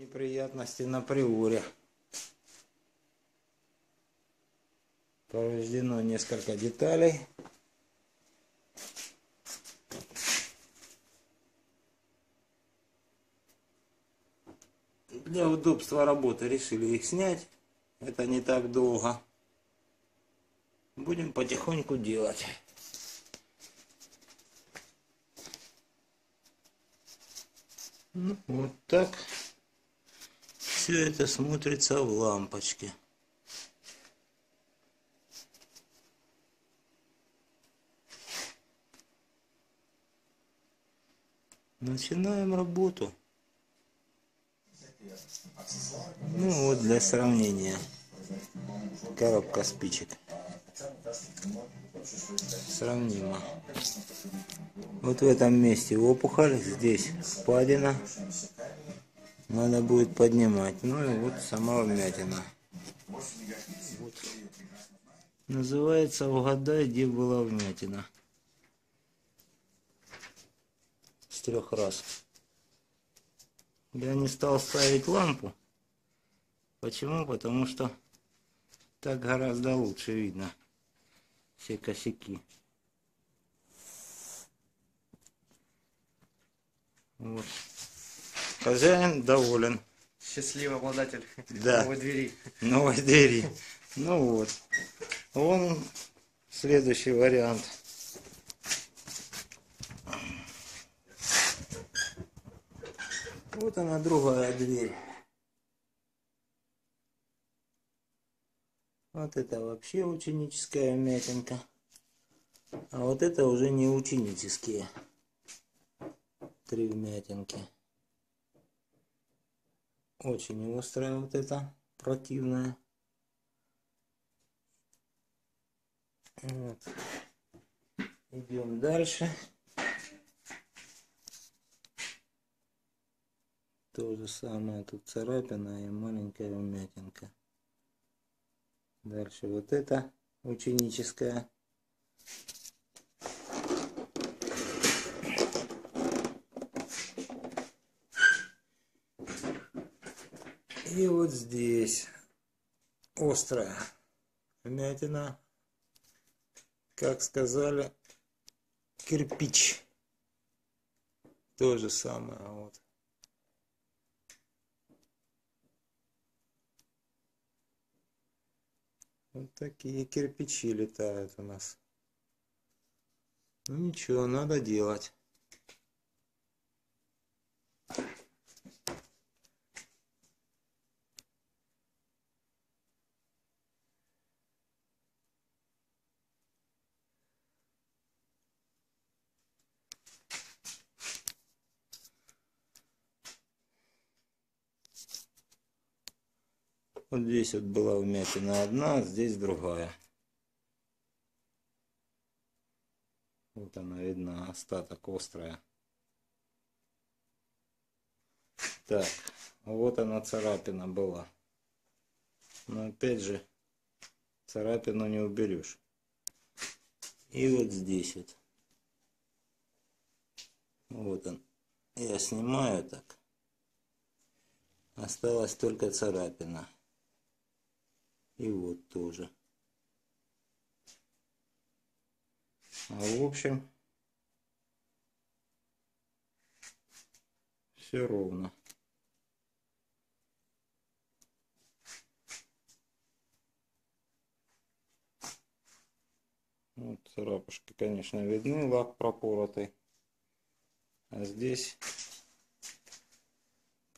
Неприятности на Приоре. Повреждено несколько деталей. Для удобства работы решили их снять. Это не так долго. Будем потихоньку делать. Ну, вот так все это смотрится в лампочке. Начинаем работу. Ну вот, для сравнения, коробка спичек сравнима. Вот в этом месте опухоль, здесь впадина, надо будет поднимать. Ну и вот сама вмятина. Вот. Называется «Угадай, где была вмятина» с 3 раз. Я не стал ставить лампу. Почему? Потому что так гораздо лучше видно все косяки. Вот. Хозяин доволен. Счастливый обладатель, да. Новой двери. Новой двери. Ну вот. Вон следующий вариант. Вот она, другая дверь. Вот это вообще ученическая вмятинка. А вот это уже не ученические. 3 вмятинки. Очень острая вот эта, противная. Вот. Идем дальше. То же самое, тут царапина и маленькая вмятинка. Дальше вот это ученическая. И вот здесь острая вмятина, как сказали, кирпич. То же самое, вот. Вот такие кирпичи летают у нас. Ну ничего, надо делать. Вот здесь вот была вмятина одна, а здесь другая. Вот она видна, остаток острая. Так, вот она, царапина была. Но опять же, царапину не уберешь. И вот здесь вот. Вот он. Я снимаю так. Осталась только царапина. И вот тоже. А в общем, все ровно. Вот царапушки, конечно, видны, лак пропоротый. А здесь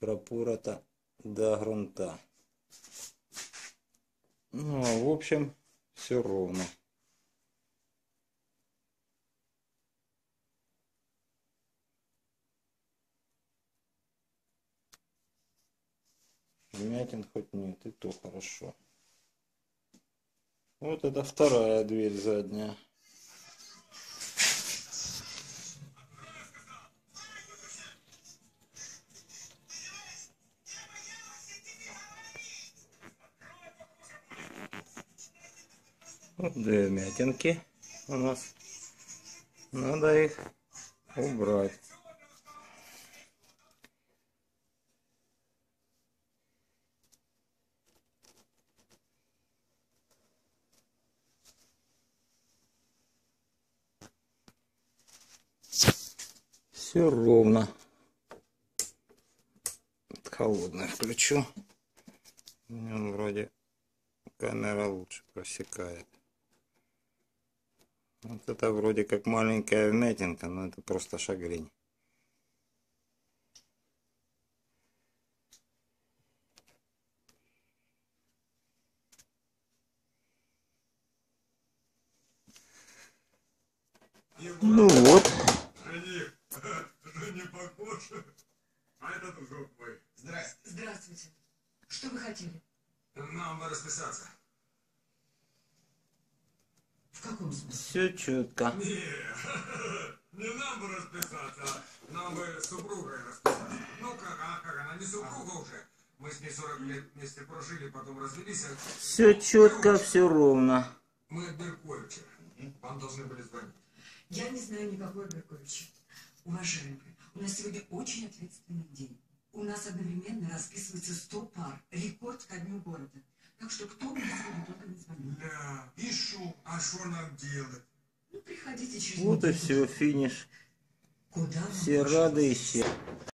пропорота до грунта. Ну, а в общем, все ровно. Вмятин хоть нет, и то хорошо. Вот это вторая дверь задняя. Вот 2 вмятинки у нас. Надо их убрать. все ровно. Холодное включу. Днем вроде камера лучше просекает. Вот это вроде как маленькая вмятинка, но это просто шагрень. Ну вот. А это тут вы. Здравствуйте. Что вы хотели? Нам бы расписаться. В каком смысле? Все четко. Не нам бы расписаться, а нам бы с супругой расписаться. Ну как она не супруга уже. Мы с ней 40 лет вместе прожили, потом развелись. Все четко, все ровно. Мы от Берковича. Вам должны были звонить. Я не знаю никакого Берковича. Уважаемые, у нас сегодня очень ответственный день. У нас одновременно расписывается 100 пар. Рекорд ко дню города. Так что кто бы сегодня только не звонил. Да, и шо? А что нам делать? Ну, приходите через... Вот и все, финиш. Куда все рады и все.